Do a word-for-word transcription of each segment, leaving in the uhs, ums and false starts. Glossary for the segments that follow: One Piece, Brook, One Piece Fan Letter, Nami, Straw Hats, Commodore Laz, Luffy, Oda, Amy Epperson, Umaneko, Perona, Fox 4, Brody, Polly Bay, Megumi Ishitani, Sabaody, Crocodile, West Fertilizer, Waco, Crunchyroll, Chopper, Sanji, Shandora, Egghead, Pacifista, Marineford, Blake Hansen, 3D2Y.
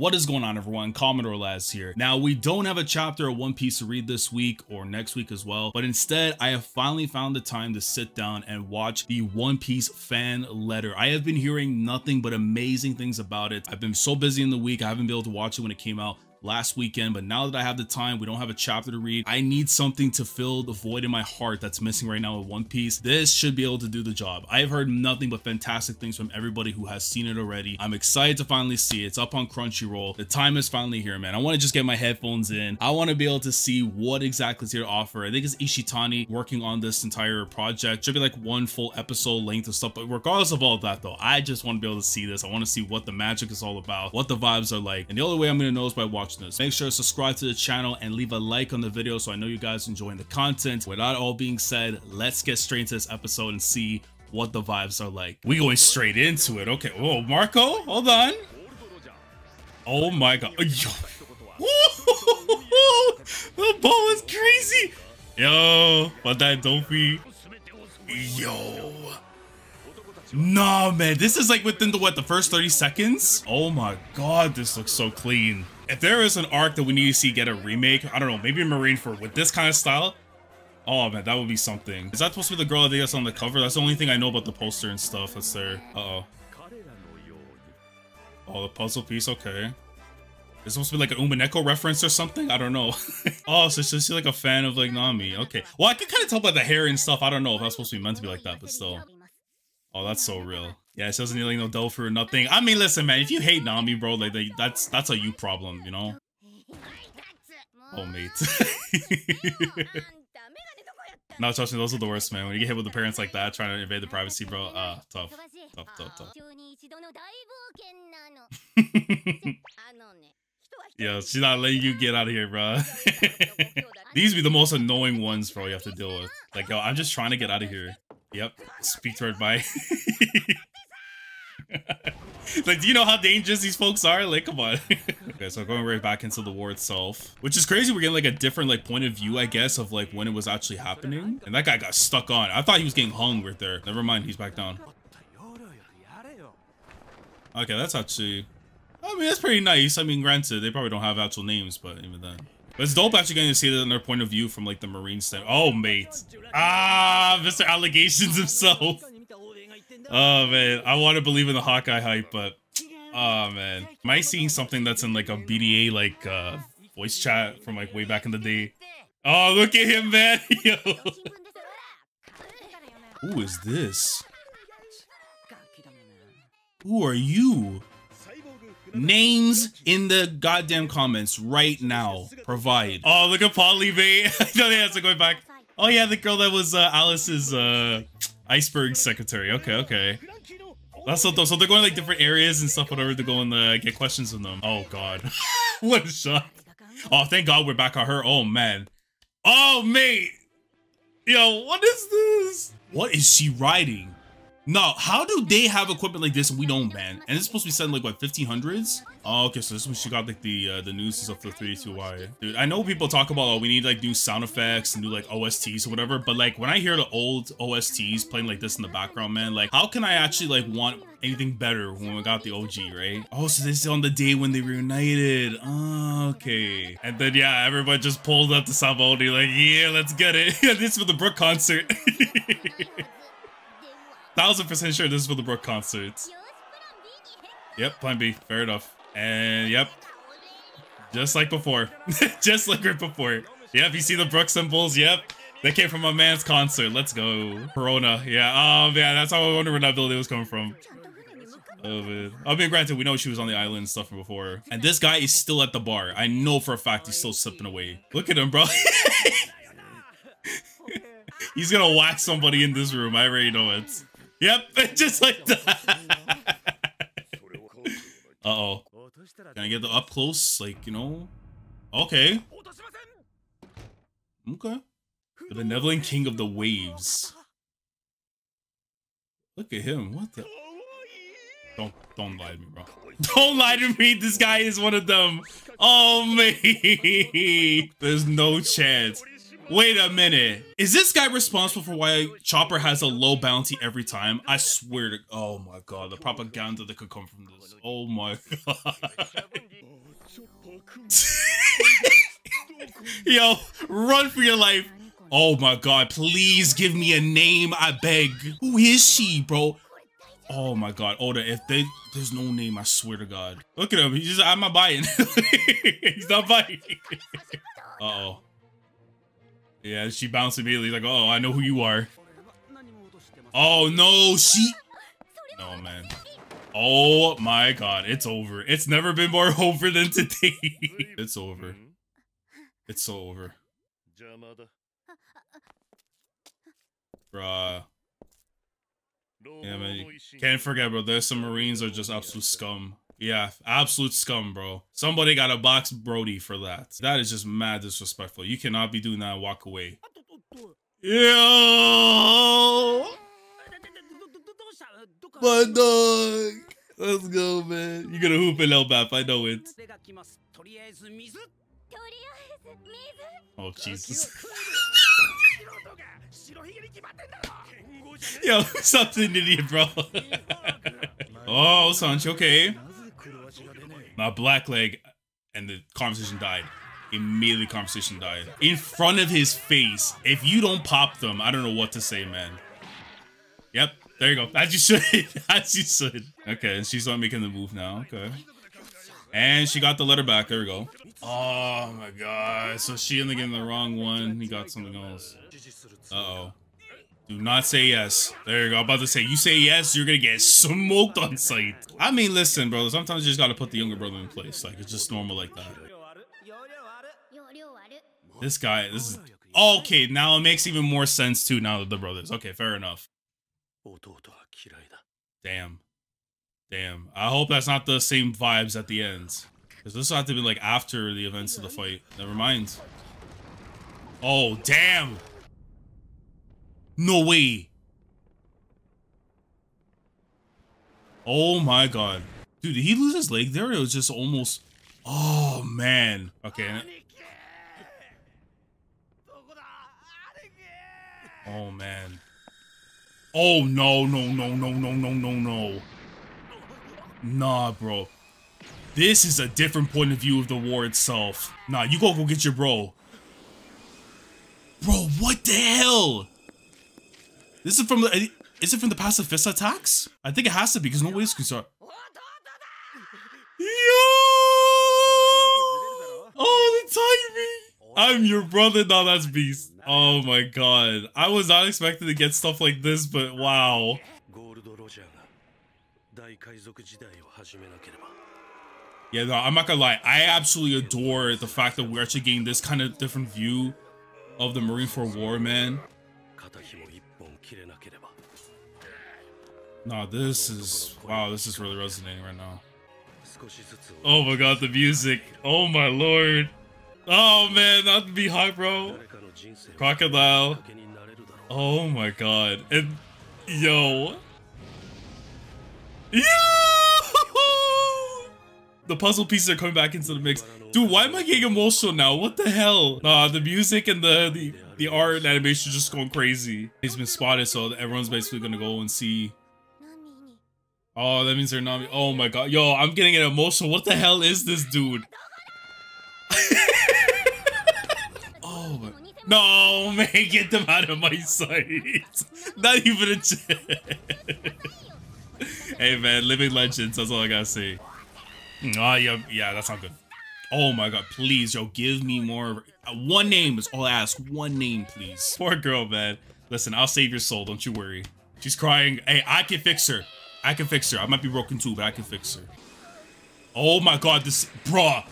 What is going on, everyone? Commodore Laz here. Now, we don't have a chapter of One Piece to read this week or next week as well, but instead I have finally found the time to sit down and watch the One Piece fan letter. I have been hearing nothing but amazing things about it. I've been so busy in the week, I haven't been able to watch it when it came out last weekend, but now that I have the time, we don't have a chapter to read, I need something to fill the void in my heart that's missing right now with One Piece. This should be able to do the job. I've heard nothing but fantastic things from everybody who has seen it already. I'm excited to finally see it. It's up on Crunchyroll. The time is finally here, man. I want to just get my headphones in. I want to be able to see what exactly is here to offer. I think it's Ishitani working on this entire project. Should be like one full episode length of stuff, but regardless of all of that though, I just want to be able to see this. I want to see what the magic is all about, what the vibes are like, and the only way I'm going to know is by watching this. Make sure to subscribe to the channel and leave a like on the video so I know you guys are enjoying the content. With that all being said, let's get straight into this episode and see what the vibes are like. We going straight into it. Okay. Whoa, Marco, hold on. Oh my god. Yo. The ball is crazy. Yo, but that don't be. Yo. Nah, man. This is like within the what the first thirty seconds? Oh my god, this looks so clean. If there is an arc that we need to see get a remake, I don't know, maybe Marineford with this kind of style. Oh man, that would be something. Is that supposed to be the girl that they got on the cover? That's the only thing I know about the poster and stuff. That's there. Uh-oh. Oh, the puzzle piece. Okay. It's supposed to be like an Umaneko reference or something? I don't know. Oh, so she's like a fan of like Nami. Okay. Well, I can kind of tell by the hair and stuff. I don't know if that's supposed to be meant to be like that, but still. Oh, that's so real. Yeah, she doesn't need like no Delphi or nothing. I mean, listen, man, if you hate Nami, bro, like they, that's that's a you problem, you know? Oh, mate. No, trust me, those are the worst, man. When you get hit with the parents like that, trying to invade the privacy, bro, uh, tough. Tough, tough, tough. Yo, she's not letting you get out of here, bro. These be the most annoying ones, bro, you have to deal with. Like, yo, I'm just trying to get out of here. Yep, speak to her by. Like, do you know how dangerous these folks are? Like, come on. Okay, so going right back into the war itself, which is crazy. We're getting like a different like point of view, I guess, of like when it was actually happening. And that guy got stuck on. I thought he was getting hung right there. Never mind, he's back down. Okay, that's actually, I mean, that's pretty nice. I mean, granted, they probably don't have actual names, but even then. But it's dope actually getting to see that in their point of view from like the Marine stand. Oh, mate. Ah, Mister Allegations himself. Oh, man. I want to believe in the Hawkeye hype, but oh, man. Am I seeing something that's in like a B D A like uh, voice chat from like way back in the day? Oh, look at him, man. Yo. Who is this? Who are you? Names in the goddamn comments right now. Provide. Oh, look at Polly Bay. I know they had to go back. Oh yeah, the girl that was uh, Alice's uh, iceberg secretary. Okay, okay. That's so dope. So they're going like different areas and stuff, whatever, to go and uh, get questions from them. Oh god, what a shock! Oh, thank God we're back on her. Oh man. Oh mate. Yo, what is this? What is she riding? No, how do they have equipment like this and we don't, man? And it's supposed to be set in like what, fifteen hundreds? Oh, okay, so this is when she got like the uh, the news of the three D two Y. Dude, I know people talk about, oh, we need like new sound effects and new like O S Ts or whatever, but like when I hear the old O S Ts playing like this in the background, man, like how can I actually like want anything better when we got the O G, right? Oh, so this is on the day when they reunited. Oh, okay. And then yeah, everybody just pulled up to Sabaody like, yeah, let's get it. This is for the Brook concert. Thousand percent sure this is for the Brook concerts. Yep, plan B. Fair enough. And yep, just like before, just like right before. Yep, you see the Brook symbols. Yep, they came from my man's concert. Let's go, Perona. Yeah. Oh man, that's how I wonder where that building was coming from. Oh man. I mean, granted, we know she was on the island and stuff from before. And this guy is still at the bar. I know for a fact he's still sipping away. Look at him, bro. He's gonna whack somebody in this room. I already know it. Yep, just like that. Uh-oh. Can I get the up close? Like, you know? Okay. Okay. The benevolent king of the waves. Look at him. What the? Don't, don't lie to me, bro. Don't lie to me. This guy is one of them. Oh, mate. There's no chance. Wait a minute. Is this guy responsible for why Chopper has a low bounty every time? I swear to... Oh my god, the propaganda that could come from this. Oh my god. Yo, run for your life. Oh my god, please give me a name, I beg. Who is she, bro? Oh my god, Oda, if they... There's no name, I swear to god. Look at him, he's just... I'm not buying. He's not buying. Uh-oh. Yeah, she bounced immediately. He's like, oh, I know who you are. Oh no, she... Oh man. Oh my god, it's over. It's never been more over than today. It's over. It's so over. Bruh. Yeah, man. Can't forget, bro. Their submarines are just absolute scum. Yeah, absolute scum, bro. Somebody gotta box Brody for that. That is just mad disrespectful. You cannot be doing that and walk away. Yo! My dog! Let's go, man. You're gonna hoop in Elbaf. I know it. Oh, Jesus. Yo, something idiot, bro. Oh, Sanji, okay. My blackleg, and the conversation died. Immediately, conversation died. In front of his face. If you don't pop them, I don't know what to say, man. Yep, there you go. As you should. As you should. Okay, and she's not making the move now. Okay. And she got the letter back. There we go. Oh my god. So she ended up getting the wrong one. He got something else. Uh-oh. Do not say yes. There you go. I'm about to say, you say yes, you're gonna get smoked on sight. I mean, listen, bro. Sometimes you just gotta put the younger brother in place. Like, it's just normal like that. This guy, this is... Okay, now it makes even more sense, too, now that the brothers. Okay, fair enough. Damn. Damn. I hope that's not the same vibes at the end. Because this will have to be, like, after the events of the fight. Never mind. Oh, damn! No way! Oh my god. Dude, did he lose his leg there? It was just almost... Oh, man. Okay. Oh, man. Oh, no, no, no, no, no, no, no, no. Nah, bro. This is a different point of view of the war itself. Nah, you go go get your bro. Bro, what the hell? This is from the... Is it from the Pacifista attacks? I think it has to be, because no waves can start. Yo! Oh, the timing! I'm your brother. Now that's beast. Oh my god. I was not expecting to get stuff like this, but wow. Yeah, no, I'm not gonna lie. I absolutely adore the fact that we're actually getting this kind of different view of the Marineford War, man. Nah, this is... Wow, this is really resonating right now. Oh my god, the music. Oh my lord. Oh man, that would be hot, bro. Crocodile. Oh my god. And... Yo. Yo! The puzzle pieces are coming back into the mix. Dude, why am I getting emotional now? What the hell? Nah, the music and the the, the art and animation just going crazy. He's been spotted, so everyone's basically gonna go and see. Oh, that means they're Nami. Oh my god. Yo, I'm getting an emotional. What the hell is this dude? Oh my. No, man, get them out of my sight. Not even a chance. Hey man, living legends, that's all I gotta say. Oh, yeah, yeah, that's not good. Oh my god, please, yo, give me more. One name is all I ask. One name, please. Poor girl, man. Listen, I'll save your soul, don't you worry. She's crying. Hey, I can fix her. I can fix her. I might be broken too, but I can fix her. Oh my god, this... Bruh.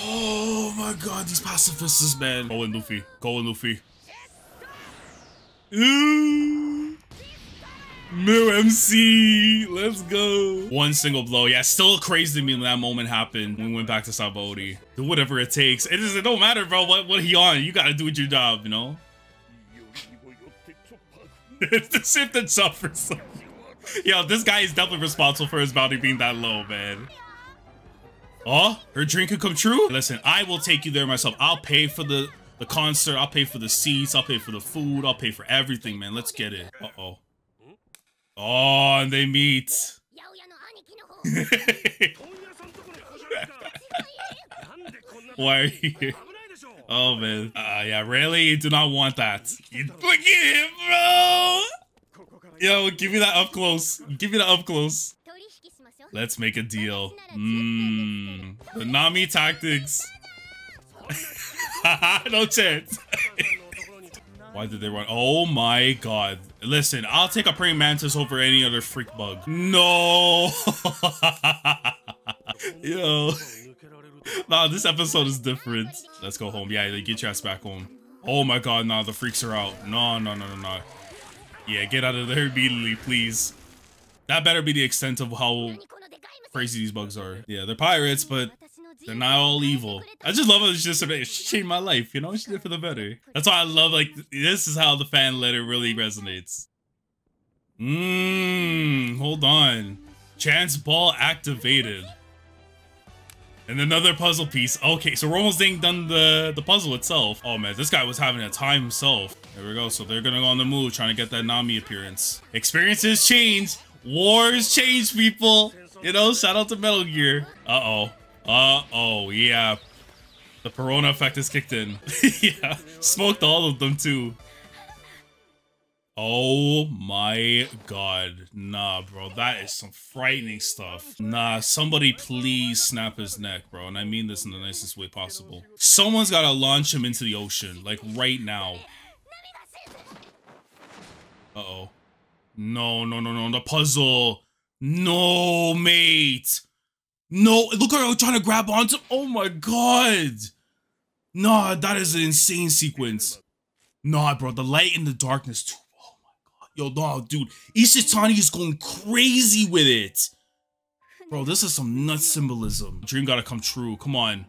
Oh my god, these pacifists, man. Go in, Luffy. Go in, Luffy. Ooh. New M C. Let's go. One single blow. Yeah, still crazy to me when that moment happened. When we went back to Sabaody. Do whatever it takes. It doesn't... It don't matter, bro. What, what he on? You gotta do your job, you know? It's the ship that suffers. Yo, this guy is definitely responsible for his bounty being that low, man. Oh, her dream could come true? Listen, I will take you there myself. I'll pay for the the concert. I'll pay for the seats. I'll pay for the food. I'll pay for everything, man. Let's get it. Uh-oh. Oh, and they meet. Why are you here? Oh, man. Uh, yeah, really? You do not want that. You look at him, bro! Yo, give me that up close. Give me that up close. Let's make a deal. Mmm. The Nami tactics. No chance. Why did they run? Oh my god. Listen, I'll take a praying mantis over any other freak bug. No. Yo. Nah, this episode is different. Let's go home. Yeah, get your ass back home. Oh my god, nah, the freaks are out. No, no, no, no, no. Yeah, get out of there immediately, please. That better be the extent of how crazy these bugs are. Yeah, they're pirates, but they're not all evil. I just love how it's just it changed my life, you know? She did for the better. That's why I love, like, this is how the fan letter really resonates. Mmm, hold on. Chance ball activated. And another puzzle piece. Okay, so we're almost done the, the puzzle itself. Oh man, this guy was having a time himself. There we go, so they're gonna go on the move trying to get that Nami appearance. Experiences change. Wars change, people. You know, shout out to Metal Gear. Uh-oh. Uh-oh, yeah. The Perona effect has kicked in. Yeah, smoked all of them too. Oh my god. Nah, bro. That is some frightening stuff. Nah, somebody please snap his neck, bro. And I mean this in the nicest way possible. Someone's gotta launch him into the ocean. Like, right now. Uh-oh. No, no, no, no. The puzzle. No, mate. No. Look at her trying to grab onto... Oh my god. Nah, that is an insane sequence. Nah, bro. The light in the darkness too. Yo, no, dude, Ishitani is going crazy with it. Bro, this is some nut symbolism. Dream gotta come true, come on.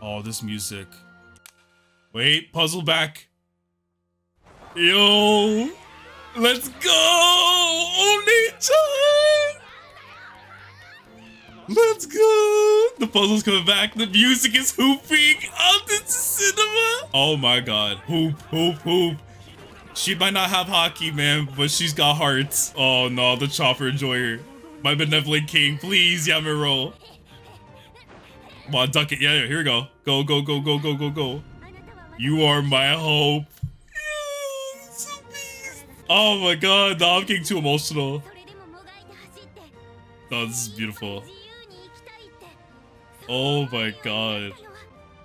Oh, this music. Wait, puzzle back. Yo, let's go, Oni-chan! Let's go! The puzzle's coming back. The music is hooping. Out into cinema. Oh my god. Hoop, hoop, hoop. She might not have hockey, man, but she's got hearts. Oh no, the chopper enjoyer. My benevolent king. Please, Yamero. Come on, duck it. Yeah, yeah, here we go. Go, go, go, go, go, go, go. You are my hope. Oh my god. No, I'm getting too emotional. No, this is beautiful. Oh my god.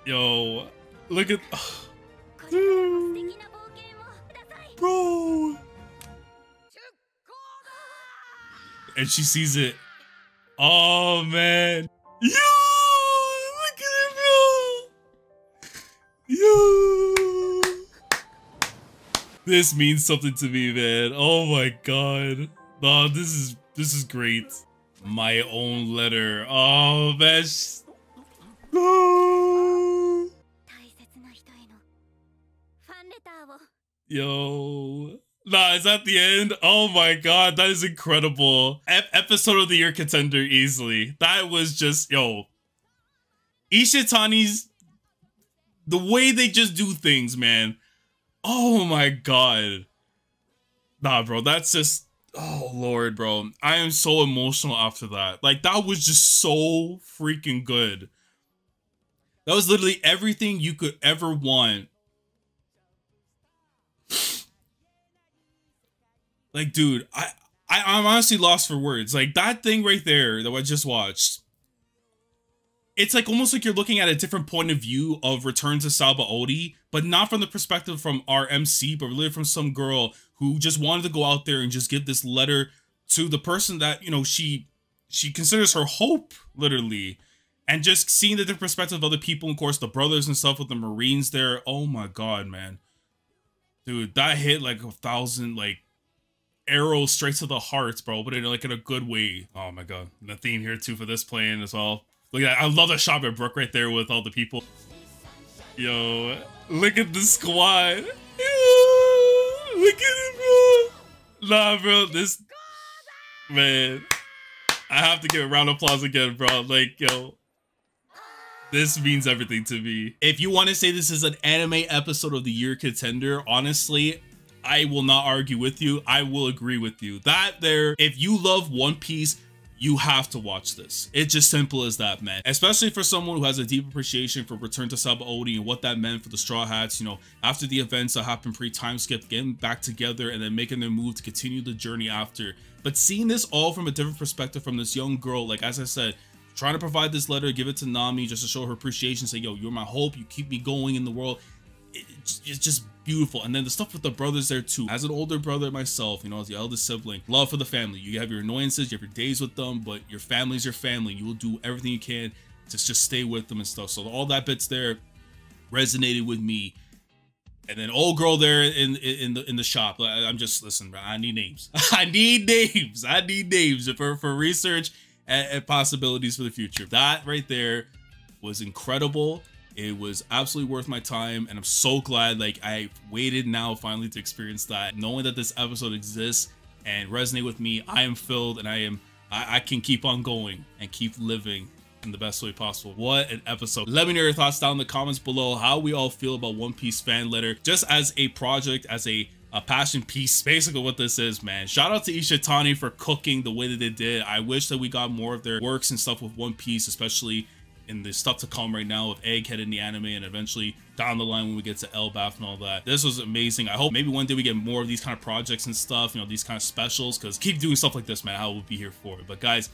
Yo, look at... Dude. Bro. And she sees it. Oh, man. Yo, look at it, bro. Yo. This means something to me, man. Oh my god. No, this is, this is great. My own letter. Oh, man. No. Yo. Nah, is that the end? Oh my god, that is incredible. E episode of the year contender easily. That was just, yo. Ishitani's, the way they just do things, man. Oh my god. Nah, bro, that's just, oh lord, bro. I am so emotional after that. Like, that was just so freaking good. That was literally everything you could ever want. Like, dude, I, I, I'm honestly lost for words. Like, that thing right there that I just watched. It's like almost like you're looking at a different point of view of Return to Sabaody, but not from the perspective from R M C, but really from some girl who just wanted to go out there and just give this letter to the person that, you know, she, she considers her hope, literally. And just seeing the different perspective of other people, and of course the brothers and stuff with the Marines there. Oh my god, man. Dude, that hit like a thousand like arrows straight to the hearts, bro. But in like in a good way. Oh my god. And the theme here too for this playing as well. Look at that. I love that shot by Brook right there with all the people. Yo, look at the squad. Yo, look at it, bro. Nah, bro, this man. I have to give a round of applause again, bro. Like, yo. This means everything to me. If you want to say this is an anime episode of the year contender, honestly, I will not argue with you. I will agree with you. That there, if you love One Piece, you have to watch this. It's just simple as that, man. Especially for someone who has a deep appreciation for Return to Sabaody and what that meant for the Straw Hats, you know, after the events that happened pre-time skip, getting back together and then making their move to continue the journey after. But seeing this all from a different perspective from this young girl, like as I said, trying to provide this letter, give it to Nami just to show her appreciation, say, yo, you're my hope, you keep me going in the world. It, it's just beautiful. And then the stuff with the brothers there too. As an older brother myself, you know, as the eldest sibling, love for the family. You have your annoyances, you have your days with them, but your family's your family. You will do everything you can to just stay with them and stuff. So all that bits there resonated with me. And then old girl there in in the in the shop. I'm just, listen, bro, I need names. I need names. I need names for, for research and, and possibilities for the future. That right there was incredible. It was absolutely worth my time, and I'm so glad like I waited now finally to experience that. Knowing that this episode exists and resonate with me, I am filled, and I am I, I can keep on going and keep living in the best way possible. What an episode. Let me know your thoughts down in the comments below, how we all feel about One Piece fan letter, just as a project, as a a passion piece, basically what this is, man. Shout out to Ishitani for cooking the way that they did. I wish that we got more of their works and stuff with One Piece, especially in the stuff to come right now of Egghead in the anime, and eventually down the line when we get to Elbaf and all that. This was amazing. I hope maybe one day we get more of these kind of projects and stuff, you know, these kind of specials, because keep doing stuff like this, man. I will be here for it. But guys,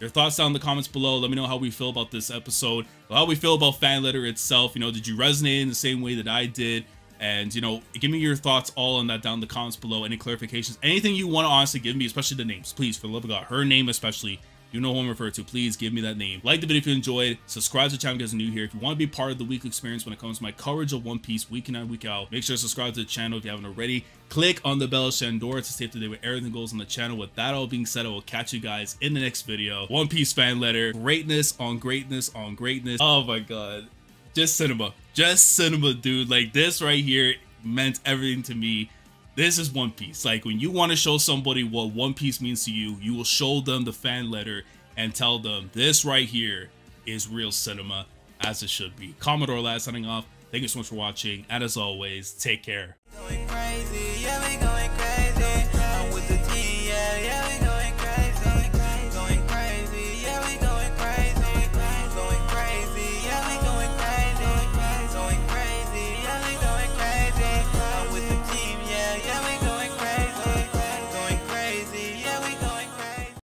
your thoughts down in the comments below. Let me know how we feel about this episode, how we feel about fan letter itself. You know, did you resonate in the same way that I did? And, you know, give me your thoughts all on that down in the comments below. Any clarifications, anything you want to honestly give me, especially the names, please, for the love of God, her name especially. You know who I'm referring to. Please give me that name. Like the video if you enjoyed. Subscribe to the channel if you guys are new here. If you want to be part of the weekly experience when it comes to my coverage of One Piece week in and week out, make sure to subscribe to the channel if you haven't already. Click on the bell of Shandora to stay up to date with everything goes on the channel. With that all being said, I will catch you guys in the next video. One Piece fan letter. Greatness on greatness on greatness. Oh my God. Just cinema. Just cinema, dude. Like this right here meant everything to me. This is One Piece. Like when you want to show somebody what One Piece means to you, you will show them the fan letter and tell them this right here is real cinema as it should be. Commodore Laz signing off. Thank you so much for watching. And as always, take care.